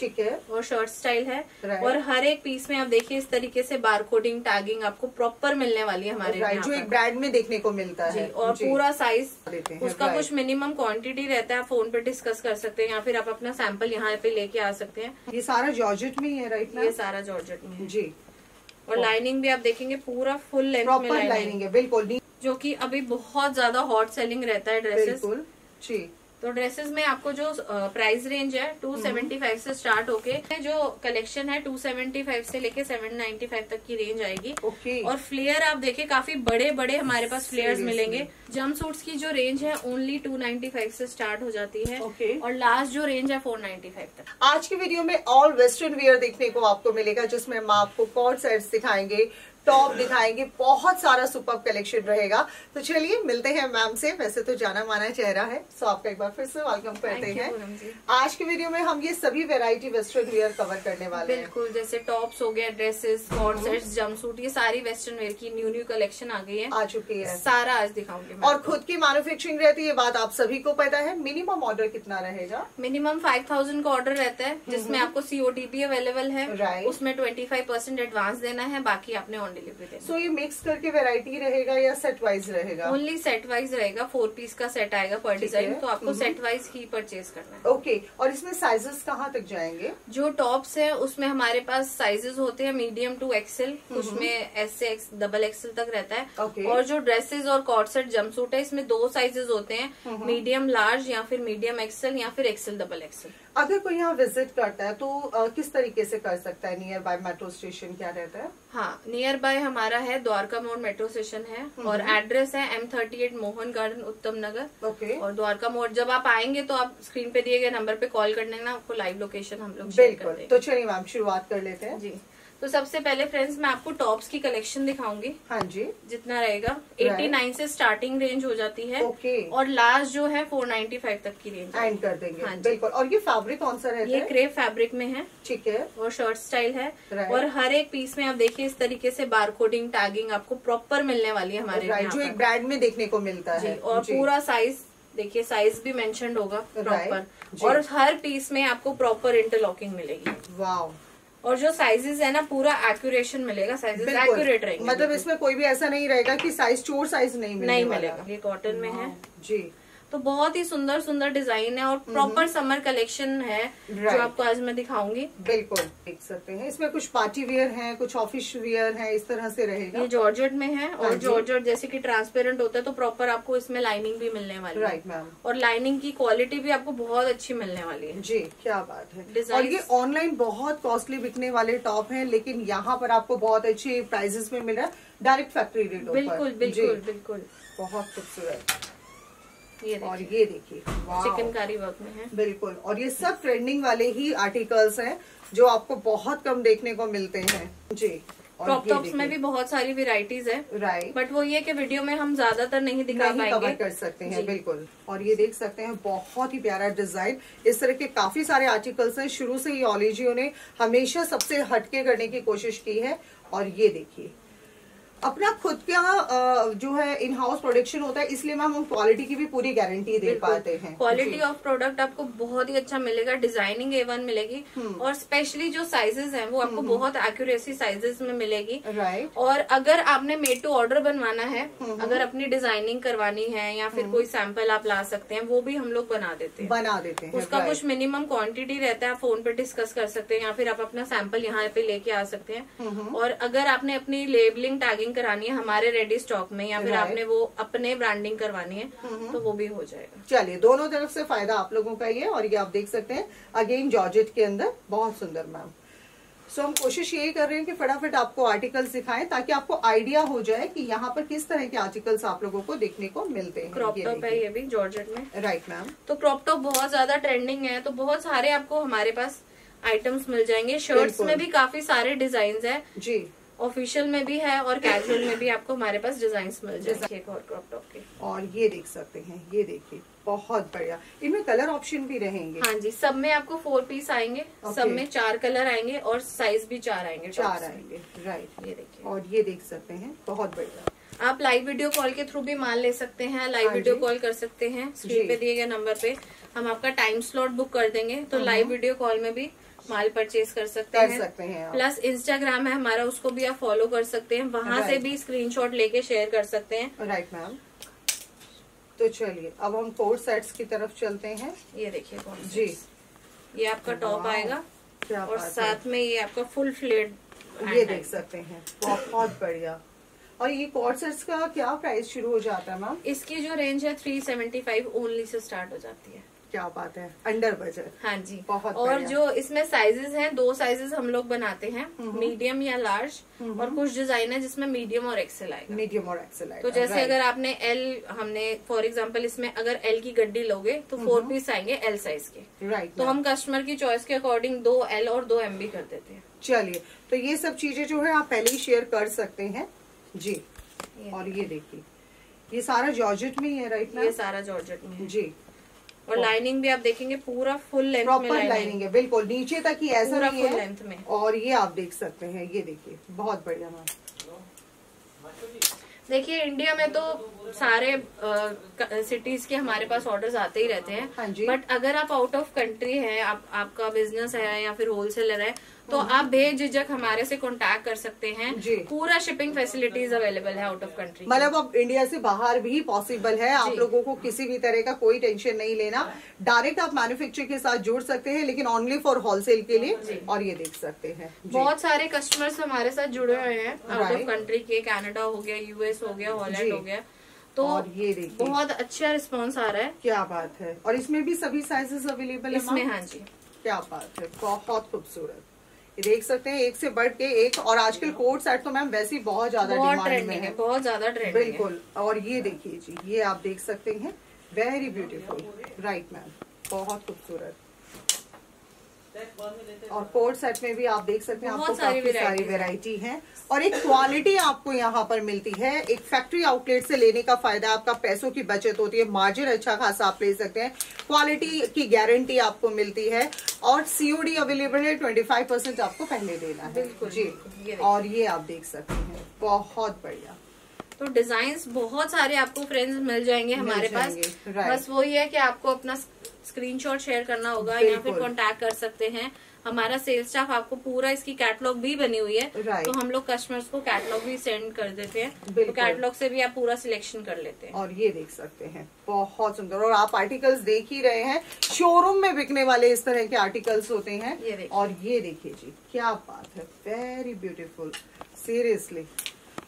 ठीक है, और शर्ट स्टाइल है और हर एक पीस में आप देखिए इस तरीके से बारकोडिंग टैगिंग आपको प्रॉपर मिलने वाली है हमारे यहाँ जो एक ब्रांड में देखने को मिलता है। और पूरा साइज उसका कुछ मिनिमम क्वांटिटी रहता है, आप फोन पे डिस्कस कर सकते हैं या फिर आप अपना सैंपल यहाँ पे लेके आ सकते हैं। ये सारा जॉर्जेट में है राइट, ये सारा जॉर्जेट में जी। और लाइनिंग भी आप देखेंगे पूरा फुल लेंथ में लाइनिंग है बिल्कुल, जो कि अभी बहुत ज्यादा हॉट सेलिंग रहता है ड्रेसेस जी। तो ड्रेसेस में आपको जो प्राइस रेंज है 275 से स्टार्ट होके जो कलेक्शन है 275 से लेके 795 तक की रेंज आएगी। और फ्लेयर आप देखिए काफी बड़े बड़े हमारे पास फ्लेयर्स मिलेंगे। जंप सूट्स की जो रेंज है ओनली 295 से स्टार्ट हो जाती है और लास्ट जो रेंज है 495 तक। आज के वीडियो में ऑल वेस्टर्न वेयर देखने को आपको मिलेगा, जिसमें हम आपको कॉर्ड सेट्स दिखाएंगे, टॉप दिखाएंगे, बहुत सारा सुपर कलेक्शन रहेगा। तो चलिए मिलते हैं मैम से। वैसे तो जाना माना चेहरा है, सो आपका एक बार फिर से वेलकम करते हैं। आज के वीडियो में हम ये सभी वैरायटी वेस्टर्न वेयर कवर करने वाले हैं। बिल्कुल, जैसे टॉप्स हो गया, ड्रेसेस, कॉर्ड सेट्स, जंपसूट, ये सारी वेस्टर्न वेयर की न्यू न्यू कलेक्शन आ गई है, आ चुकी है, सारा आज दिखाऊंगी। और खुद की मैन्युफैक्चरिंग रहती है, ये बात आप सभी को पता है। मिनिमम ऑर्डर कितना रहेगा? मिनिमम 5000 का ऑर्डर रहता है, जिसमें आपको COD भी अवेलेबल है, उसमें 25% एडवांस देना है, बाकी आपने डिलीवरी देना। सो ये मिक्स करके वैरायटी रहेगा या सेट वाइज रहेगा? ओनली सेट वाइज रहेगा, 4 पीस का सेट आएगा पर डिजाइन, तो आपको सेट वाइज ही परचेज करना है। ओके, और इसमें साइजेस कहाँ तक जाएंगे? जो टॉप्स है उसमें हमारे पास साइजेस होते हैं मीडियम टू एक्सेल, उसमें एस से XXL तक रहता है। और जो ड्रेसेज और कॉर्डसेट जंपसूट है इसमें 2 साइजेस होते हैं, मीडियम लार्ज या फिर मीडियम एक्सेल या फिर XXL। अगर कोई यहाँ विजिट करता है तो किस तरीके से कर सकता है? नियर बाय मेट्रो स्टेशन क्या रहता है? हाँ, नियर बाय हमारा है द्वारका मोड़ मेट्रो स्टेशन है और एड्रेस है M38 मोहन गार्डन उत्तम नगर। और द्वारका मोड़ जब आप आएंगे तो आप स्क्रीन पे दिए गए नंबर पे कॉल कर लेना, आपको लाइव लोकेशन हम लोग शेयर कर देंगे। तो चलिए मैम शुरुआत कर लेते हैं जी। तो सबसे पहले फ्रेंड्स मैं आपको टॉप्स की कलेक्शन दिखाऊंगी। हाँ जी, जितना रहेगा 89 से स्टार्टिंग रेंज हो जाती है और लास्ट जो है 495 तक की रेंज एंड कर देंगे। हाँ बिल्कुल। और ये फैब्रिक कौन सा रहता है? ये क्रेप फैब्रिक में है, ठीक है, और शर्ट स्टाइल है। और हर एक पीस में आप देखिए इस तरीके से बारकोडिंग टैगिंग आपको प्रॉपर मिलने वाली है हमारे यहाँ, जो एक ब्रांड में देखने को मिलता है। और पूरा साइज देखिए, साइज भी मेंशन्ड होगा प्रॉपर, और हर पीस में आपको प्रॉपर इंटरलॉकिंग मिलेगी। वाओ। और जो साइजेस है ना पूरा एक्यूरेशन मिलेगा, साइजेस एक्यूरेट रहेंगे, मतलब इसमें कोई भी ऐसा नहीं रहेगा कि साइज चोर साइज नहीं मिलेगा। ये कॉटन में है जी। तो बहुत ही सुंदर सुंदर डिजाइन है और प्रॉपर समर कलेक्शन है जो आपको आज मैं दिखाऊंगी। बिल्कुल देख सकते हैं, इसमें कुछ पार्टी वेयर है, कुछ ऑफिस वेयर है, इस तरह से रहेगा। ये जॉर्जेट में है और जॉर्जेट जैसे कि ट्रांसपेरेंट होता है तो प्रॉपर आपको इसमें लाइनिंग भी मिलने वाली है। Right ma'am. और लाइनिंग की क्वालिटी भी आपको बहुत अच्छी मिलने वाली है जी। क्या बात है। डिजाइन ये ऑनलाइन बहुत कॉस्टली बिकने वाले टॉप है, लेकिन यहाँ पर आपको बहुत अच्छे प्राइजेस में मिल रहा है, डायरेक्ट फैक्ट्री रेट। बिल्कुल बिल्कुल बिल्कुल, बहुत खूबसूरत। और ये देखिए चिकनकारी वर्क में है बिल्कुल। और ये सब ट्रेंडिंग वाले ही आर्टिकल्स हैं जो आपको बहुत कम देखने को मिलते हैं जी। क्रॉप टॉप्स में भी बहुत सारी वेराइटीज है राइट, बट वो ये कि वीडियो में हम ज्यादातर नहीं दिखा पाएंगे, कवर कर सकते हैं बिल्कुल। और ये देख सकते हैं बहुत ही प्यारा डिजाइन, इस तरह के काफी सारे आर्टिकल्स हैं। शुरू से ही ओलेजियो ने हमेशा सबसे हटके करने की कोशिश की है। और ये देखिए अपना खुद का जो है इन हाउस प्रोडक्शन होता है, इसलिए मैम हम क्वालिटी की भी पूरी गारंटी दे पाते हैं। क्वालिटी ऑफ प्रोडक्ट आपको बहुत ही अच्छा मिलेगा, डिजाइनिंग A1 मिलेगी और स्पेशली जो साइजेस हैं वो आपको बहुत एक्यूरेसी साइजेस में मिलेगी राइट। और अगर आपने मेड टू ऑर्डर बनवाना है, अगर अपनी डिजाइनिंग करवानी है या फिर कोई सैंपल आप ला सकते हैं, वो भी हम लोग बना देते हैं। उसका कुछ मिनिमम क्वांटिटी रहता है, आप फोन पे डिस्कस कर सकते हैं या फिर आप अपना सैंपल यहाँ पे लेके आ सकते हैं। और अगर आपने अपनी लेबलिंग टैगिंग करानी है हमारे रेडी स्टॉक में या फिर आपने वो अपने ब्रांडिंग करवानी है तो वो भी हो जाएगा। चलिए दोनों तरफ से फायदा आप लोगों का ही है। और ये आप देख सकते हैं अगेन जॉर्जेट के अंदर, बहुत सुंदर मैम। सो हम कोशिश यही कर रहे हैं कि फटाफट आपको आर्टिकल्स दिखाएं ताकि आपको आइडिया हो जाए कि यहाँ पर किस तरह के आर्टिकल्स आप लोगों को देखने को मिलते हैं। क्रॉप टॉप है ये भी जॉर्जेट में राइट मैम। तो क्रॉप टॉप बहुत ज्यादा ट्रेंडिंग है, तो बहुत सारे आपको हमारे पास आइटम्स मिल जाएंगे। शर्ट्स में भी काफी सारे डिजाइन है जी, ऑफिशियल में भी है और कैजुअल में भी आपको हमारे पास डिजाइन्स मिल जाएंगे एक और क्रॉप टॉप के। और ये देख सकते हैं, ये देखिए बहुत बढ़िया, इनमें कलर ऑप्शन भी रहेंगे। हाँ जी, सब में आपको 4 पीस आएंगे, सब में 4 कलर आएंगे और साइज भी 4 आएंगे राइट। ये देखिए, और ये देख सकते हैं बहुत बढ़िया। आप लाइव वीडियो कॉल के थ्रू भी माल ले सकते हैं, लाइव वीडियो कॉल कर सकते हैं। स्क्रीन पे दिए गए नंबर पे हम आपका टाइम स्लॉट बुक कर देंगे, तो लाइव वीडियो कॉल में भी माल परचेज कर सकते हैं। प्लस इंस्टाग्राम है हमारा, उसको भी आप फॉलो कर सकते हैं, वहाँ से भी स्क्रीनशॉट लेके शेयर कर सकते हैं। राइट मैम, तो चलिए अब हम कोट सेट्स की तरफ चलते हैं। ये देखिए जी, ये आपका टॉप आएगा और साथ में ये आपका फुल फ्लेड, ये देख सकते हैं, बहुत बढ़िया। और ये कोट सेट्स का क्या प्राइस शुरू हो जाता है मैम? इसकी जो रेंज है 375 ओनली से स्टार्ट हो जाती है। क्या बात है, अंडर बजट। हाँ जी, बहुत। और जो इसमें साइजेस हैं, दो साइजेस हम लोग बनाते हैं, मीडियम या लार्ज, और कुछ डिजाइन है जिसमें मीडियम और एक्सेल आएगा। तो जैसे अगर आपने एल, हमने फॉर एग्जांपल इसमें अगर एल की गड्डी लोगे तो 4 पीस आएंगे एल साइज के। राइट, तो हम कस्टमर की चॉइस के अकॉर्डिंग 2L और 2M भी कर देते हैं। चलिए, तो ये सब चीजें जो है आप पहले ही शेयर कर सकते हैं जी। और ये देखिए, ये सारा जॉर्जेट में ही है। राइट, ये सारा जॉर्जेट में जी। और लाइनिंग भी आप देखेंगे पूरा फुल लेंथ में लाइनिंग है, बिल्कुल नीचे तक ही, ऐसा नहीं है लेंथ में। और ये आप देख सकते हैं, ये देखिए, बहुत बढ़िया मैम। देखिए इंडिया में तो सारे सिटीज के हमारे पास ऑर्डर्स आते ही रहते हैं। हाँ जी। बट अगर आप आउट ऑफ कंट्री हैं, आपका बिजनेस है या फिर होलसेलर है, तो आप बेझिझक हमारे से कांटेक्ट कर सकते हैं। पूरा शिपिंग फैसिलिटीज अवेलेबल है आउट ऑफ कंट्री, मतलब अब इंडिया से बाहर भी पॉसिबल है। आप लोगों को किसी भी तरह का कोई टेंशन नहीं लेना, डायरेक्ट आप मैन्युफैक्चरर के साथ जुड़ सकते हैं, लेकिन ओनली फॉर होलसेल के लिए। और ये देख सकते हैं, बहुत सारे कस्टमर्स हमारे साथ जुड़े हुए हैं आउट ऑफ कंट्री के, कनाडा हो गया, यूएस हो गया, हॉलैंड हो गया। तो ये देखिए, बहुत अच्छा रिस्पॉन्स आ रहा है। क्या बात है, और इसमें भी सभी साइजेस अवेलेबल है इसमें। हाँ जी, क्या बात है, बहुत खूबसूरत। देख सकते हैं, एक से बढ़ के एक। और आजकल कोट सेट तो मैम वैसे ही बहुत ज्यादा डिमांड में है, बहुत ज्यादा ट्रेंड, बिल्कुल। और ये देखिए जी, ये आप देख सकते हैं, वेरी ब्यूटीफुल। राइट मैम, बहुत खूबसूरत। और कोट सेट में भी आप देख सकते हैं, आपको काफी सारी वेराइटी है और एक क्वालिटी आपको यहाँ पर मिलती है। एक फैक्ट्री आउटलेट से लेने का फायदा, आपका पैसों की बचत होती है, मार्जिन अच्छा खासा आप ले सकते हैं, क्वालिटी की गारंटी आपको मिलती है, और COD अवेलेबल है। 25% आपको पहले देना है जी। और ये आप देख सकते हैं, बहुत बढ़िया। तो डिजाइन्स बहुत सारे आपको फ्रेंड्स मिल जाएंगे हमारे पास। बस वही है कि आपको अपना स्क्रीनशॉट शेयर करना होगा या फिर कांटेक्ट कर सकते हैं। हमारा सेल्स स्टाफ आपको पूरा, इसकी कैटलॉग भी बनी हुई है, तो हम लोग कस्टमर्स को कैटलॉग भी सेंड कर देते हैं, तो कैटलॉग से भी आप पूरा सिलेक्शन कर लेते हैं। और ये देख सकते हैं, बहुत सुंदर। और आप आर्टिकल्स देख ही रहे हैं, शोरूम में बिकने वाले इस तरह के आर्टिकल्स होते हैं। और ये देखिए जी, क्या बात है, वेरी ब्यूटीफुल, सीरियसली।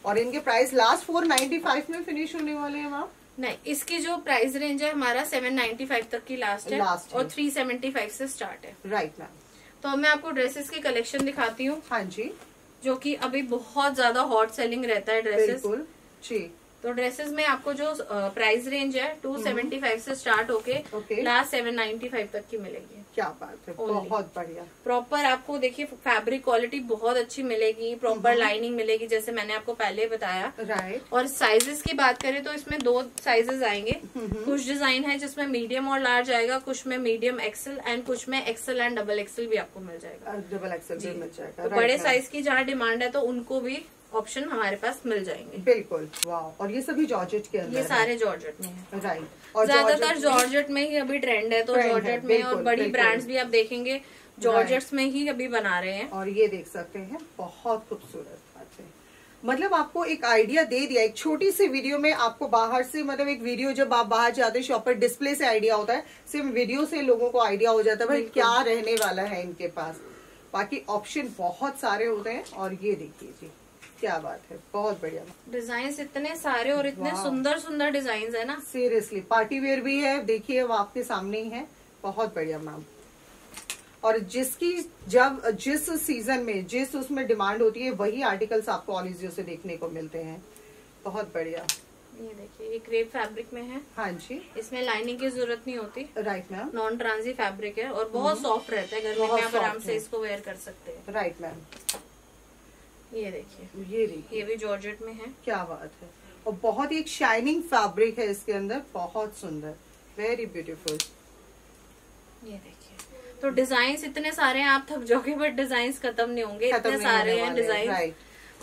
और इनके प्राइस लास्ट 495 में फिनिश होने वाले हैं मैम? नहीं, इसकी जो प्राइस रेंज है हमारा 795 तक की लास्ट है। और 375 से स्टार्ट है। राइट मैम, तो मैं आपको ड्रेसेस की कलेक्शन दिखाती हूँ। हाँ जी, जो कि अभी बहुत ज्यादा हॉट सेलिंग रहता है ड्रेसेस। बिल्कुल जी। तो ड्रेसेस में आपको जो प्राइस रेंज है 275 से स्टार्ट होके लास्ट 795 तक की मिलेगी। क्या बात है, बहुत बढ़िया। प्रॉपर आपको देखिए फैब्रिक क्वालिटी बहुत अच्छी मिलेगी, प्रॉपर लाइनिंग मिलेगी, जैसे मैंने आपको पहले बताया। राइट। और साइजेस की बात करें तो इसमें 2 साइजेस आएंगे। कुछ डिजाइन है जिसमें मीडियम और लार्ज आएगा, कुछ में मीडियम एक्सेल, एंड कुछ में एक्सेल एंड डबल एक्सेल भी आपको मिल जाएगा। डबल एक्सेल भी मिल जाएगा। बड़े साइज की जहाँ डिमांड है तो उनको भी ऑप्शन हमारे पास मिल जाएंगे। बिल्कुल, वाह। और ये सभी जॉर्जेट के अंदर, ये सारे जॉर्जेट में है। राइट। और ज्यादातर जॉर्जेट में ही अभी ट्रेंड है, तो जॉर्जेट में, और बड़ी ब्रांड्स भी आप देखेंगे जॉर्जेट्स में ही अभी बना रहे हैं। और ये देख सकते हैं, बहुत खूबसूरत। मतलब आपको एक आइडिया दे दिया एक छोटी सी वीडियो में, आपको बाहर से, मतलब एक वीडियो जब आप बाहर जाते हैं शॉप पर, डिस्प्ले से आइडिया होता है, सिर्फ वीडियो से लोगों को आइडिया हो जाता है भाई क्या रहने वाला है इनके पास। बाकी ऑप्शन बहुत सारे होते हैं। और ये देखिए जी, क्या बात है, बहुत बढ़िया। डिजाइन इतने सारे और इतने सुंदर सुंदर डिजाइन है ना, सीरियसली। पार्टी वेयर भी है, देखिए वो आपके सामने ही है। बहुत बढ़िया मैम। और जिस सीजन में उसमें डिमांड होती है, वही आर्टिकल्स आपको ओलेज़ियो से देखने को मिलते हैं। बहुत बढ़िया। ये देखिए, ये क्रेप फैब्रिक में है। हाँ जी, इसमें लाइनिंग की जरूरत नहीं होती। Right ma'am. नॉन ट्रांसी फैब्रिक है और बहुत सॉफ्ट रहता है, गर्मी में आप आराम से इसको वेयर कर सकते हैं। राइट मैम, ये देखिए, ये भी जॉर्जेट में है। क्या बात है। और बहुत ही एक शाइनिंग फैब्रिक है इसके अंदर, बहुत सुंदर, वेरी ब्यूटीफुल। ये देखिए, तो डिजाइन्स इतने सारे हैं, आप थक जाओगे, बट डिजाइन्स खत्म नहीं होंगे, इतने सारे हैं डिजाइन।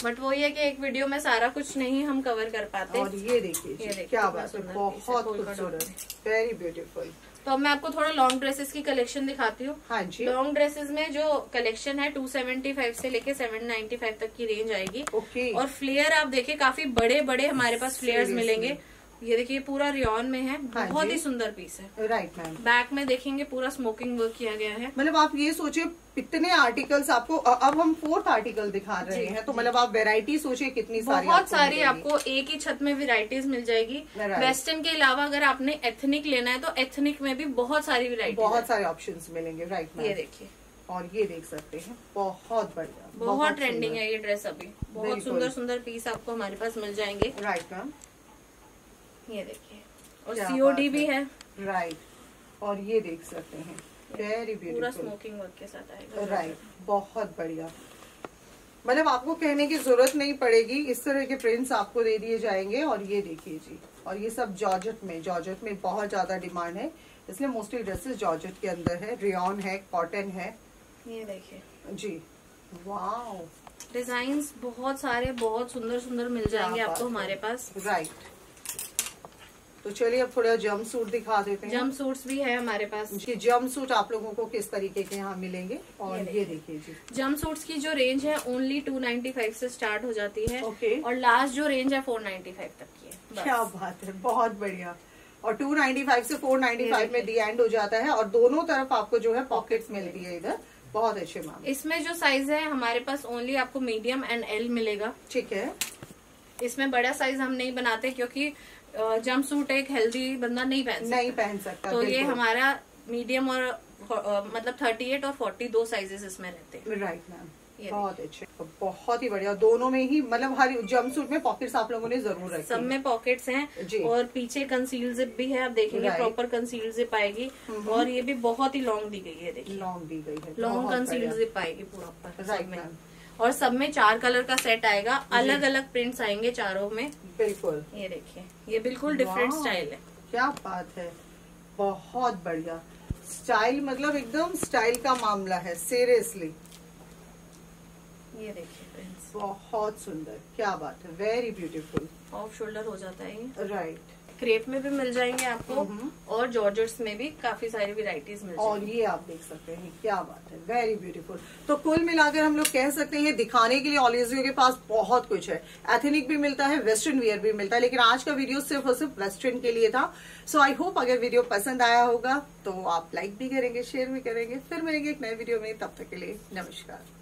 बट वो ये कि एक वीडियो में सारा कुछ नहीं हम कवर कर पाते। और ये देखिए, क्या बात है, बहुत खूबसूरत, वेरी ब्यूटीफुल। तो अब मैं आपको थोड़ा लॉन्ग ड्रेसेस की कलेक्शन दिखाती हूँ। हाँ जी, लॉन्ग ड्रेसेस में जो कलेक्शन है 275 से लेके 795 तक की रेंज आएगी। ओके। और फ्लेयर आप देखिए काफी बड़े बड़े हमारे पास फ्लेयर्स मिलेंगे। ये देखिए पूरा रियॉन में है, बहुत ही सुंदर पीस है। Right ma'am. बैक में देखेंगे पूरा स्मोकिंग वर्क किया गया है। मतलब आप ये सोचिए कितने आर्टिकल्स आपको, अब हम 4th आर्टिकल दिखा रहे हैं, तो मतलब आप वेरायटी सोचिए कितनी सारी, बहुत सारी आपको एक ही छत में वेराइटीज मिल जाएगी। वेस्टर्न के अलावा अगर आपने एथनिक लेना है तो एथनिक में भी बहुत सारी वेरायटी, बहुत सारे ऑप्शन मिलेंगे। राइट मैम, ये देखिए और ये देख सकते हैं, बहुत बढ़िया, बहुत ट्रेंडिंग है ये ड्रेस अभी। बहुत सुंदर सुंदर पीस आपको हमारे पास मिल जाएंगे। राइट मैम, ये देखिए और सीओडी भी है। राइट, और ये देख सकते हैं वेरी ब्यूटीफुल, पूरा स्मोकिंग वर्क के साथ आएगा। राइट, बहुत बढ़िया। मतलब आपको कहने की जरूरत नहीं पड़ेगी, इस तरह के प्रिंट्स आपको दे दिए जाएंगे। और ये देखिए जी, और ये सब जॉर्जेट में, जॉर्जेट में बहुत ज्यादा डिमांड है, इसलिए मोस्टली ड्रेसेस जॉर्जेट के अंदर है, रेयॉन है, कॉटन है। ये देखिए जी, वाह, डिजाइन्स बहुत सारे, बहुत सुंदर सुंदर मिल जाएंगे आपको हमारे पास। राइट, तो चलिए अब थोड़ा जंप सूट दिखा देते हैं। जंप सूट्स भी है हमारे पास। जंप सूट आप लोगों को किस तरीके के यहाँ मिलेंगे, और ये देखिए जी, जंप सूट्स की जो रेंज है ओनली 295 से स्टार्ट हो जाती है। ओके। और लास्ट जो रेंज है 495 तक की है। क्या बात है, बहुत बढ़िया। और 295 से 495 में दी एंड हो जाता है, और दोनों तरफ आपको जो है पॉकेट्स मिलती है इधर, बहुत अच्छे मैम। इसमें जो साइज है हमारे पास ओनली आपको मीडियम एंड एल मिलेगा। ठीक है, इसमें बड़ा साइज हम नहीं बनाते क्योंकि जंप सूट एक हेल्दी बंदा नहीं पहन सकता। तो ये हमारा मीडियम और मतलब 38 और 40 दो साइजेस इसमें रहते हैं। राइट मैम, बहुत अच्छे, बहुत ही बढ़िया। दोनों में ही मतलब हर जंप सूट में पॉकेट्स आप लोगों ने जरूर रखी, सब में पॉकेट्स हैं, और पीछे कंसील जिप भी है, आप देखेंगे प्रॉपर कंसील जिप आएगी। और ये भी बहुत ही लॉन्ग दी गई है, देखिए लॉन्ग दी गई है, लॉन्ग कंसील जिप आएगी पूरा। राइट मैम, और सब में 4 कलर का सेट आएगा, अलग अलग प्रिंट्स आएंगे चारों में। बिल्कुल, ये देखिए, ये बिल्कुल डिफरेंट स्टाइल है। क्या बात है, बहुत बढ़िया स्टाइल, मतलब एकदम स्टाइल का मामला है सीरियसली। ये देखिए प्रिंट्स बहुत सुंदर, क्या बात है, वेरी ब्यूटीफुल। ऑफ शोल्डर हो जाता है ये। राइट, क्रेप में भी मिल जाएंगे आपको, और जॉर्जेट्स में भी काफी सारी वेराइटीज मिल जाएंगी। और ये आप देख सकते हैं, क्या बात है, वेरी ब्यूटीफुल। तो कुल मिलाकर हम लोग कह सकते हैं दिखाने के लिए ओलेज़ियो के पास बहुत कुछ है। एथनिक भी मिलता है, वेस्टर्न वियर भी मिलता है, लेकिन आज का वीडियो सिर्फ और सिर्फ वेस्टर्न के लिए था। सो आई होप अगर वीडियो पसंद आया होगा तो आप लाइक भी करेंगे, शेयर भी करेंगे। फिर मिलेंगे एक नए वीडियो में, तब तक के लिए नमस्कार।